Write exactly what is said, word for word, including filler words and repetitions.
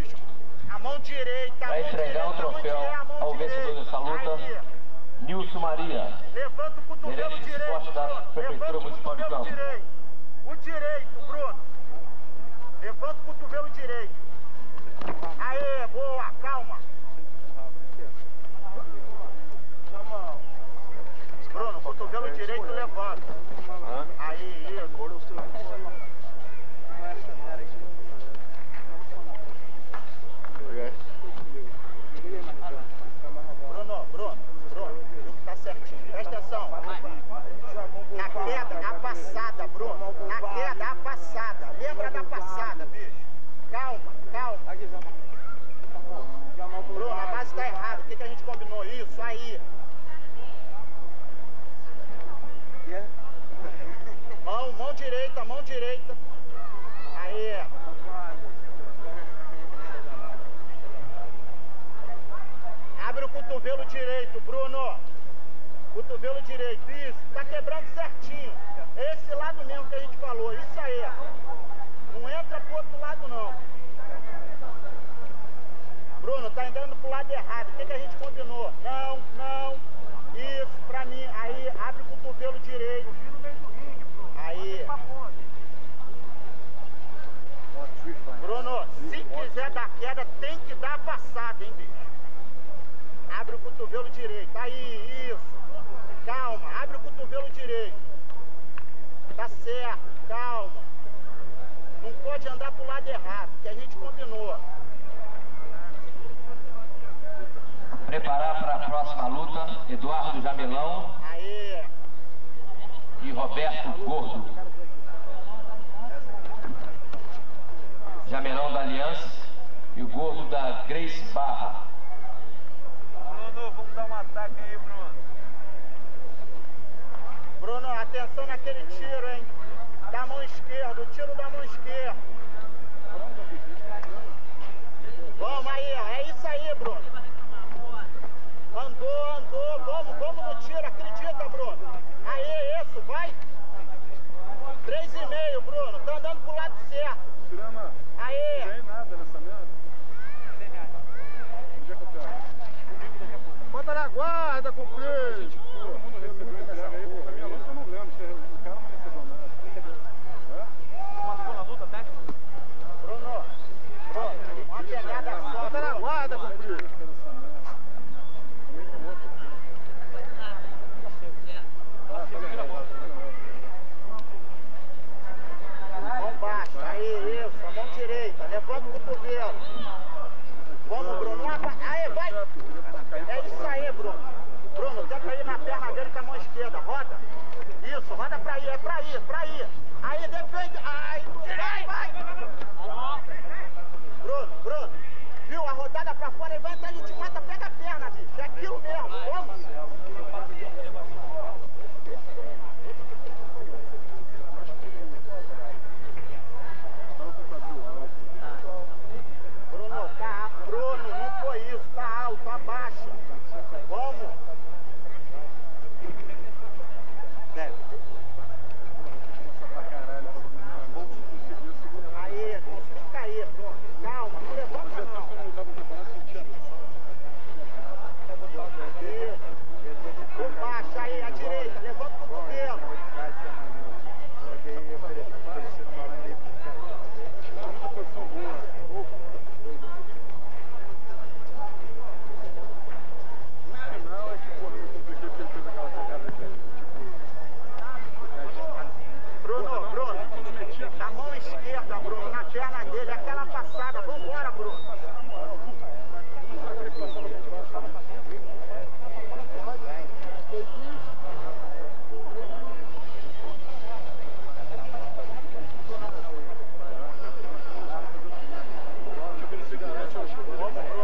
bicho. A mão direita, a mão vai entregar direita, o troféu direita, ao vencedor dessa luta, Nilson Maria. Levanta o cotovelo direito, esporte da Prefeitura Municipal de Campos. O direito, Bruno. Levanta o cotovelo direito. Aê, boa, calma. Bruno, cotovelo direito levanta. Aí, isso. Bruno, Bruno, Bruno, tá certinho, presta atenção. Na queda, a passada, Bruno. Na queda, a passada. Lembra da passada, bicho. Calma, calma. Bruno, a base tá errada. O que, que a gente combinou? Isso aí. Mão, mão direita, mão direita. Aí. Abre o cotovelo direito, Bruno. Cotovelo direito, isso. Tá quebrando certinho. Esse lado mesmo que a gente falou, isso aí. Não entra pro outro lado, não. Bruno, tá entrando pro lado errado. O que, que a gente combinou? Não, não. Isso, pra mim. Aí, abre o cotovelo direito. Aí. Bruno, se quiser dar queda, tem que dar a passada, hein, bicho. Abre o cotovelo direito. Aí, isso. Calma, abre o cotovelo direito. Tá certo, calma. Não pode andar pro lado errado, que a gente combinou. Preparar para a próxima luta, Eduardo Jamelão. Aí. E Roberto Gordo. Jamelão da Aliança e o Gordo da Grace Barra. Vamos dar um ataque aí, Bruno. Bruno, atenção naquele tiro, hein? Da mão esquerda, o tiro da mão esquerda. Vamos aí, é isso aí, Bruno. Andou, andou, vamos, vamos no tiro, acredita, Bruno. Aí, isso, vai. Três e meio, Bruno, tá andando pro lado certo. Aí. Não tem nada nessa merda. Onde é que eu pego? Bota na guarda, cumprir! Todo mundo recebeu esse cara aí, porque a minha luta eu não lembro, o cara não recebeu nada. Não mandou na luta, até? Bruno, Bruno, uma pegada só. Bota na guarda, cumprir! Mão baixa, aí, isso, a mão direita, levanta o cotovelo. Vamos, Bruno, aí, vai! É isso aí, Bruno. Bruno, tenta ir na perna dele com a mão esquerda. Roda. Isso, roda pra ir. É pra ir, pra ir. Aí, defende. Aí, Bruno. Vai, vai. Bruno, Bruno. Viu? A rodada pra fora. Ele vai entrar ali de mata. Pega a perna, bicho. É aquilo mesmo. Vamos. Bruno, tá. Bruno, não foi isso. Tá alto, abaixo. Vamos! Deve. Aí, conseguiu cair. Calma, não levanta não. Por baixo, aí, à direita. Levanta o cotovelo. Vamos,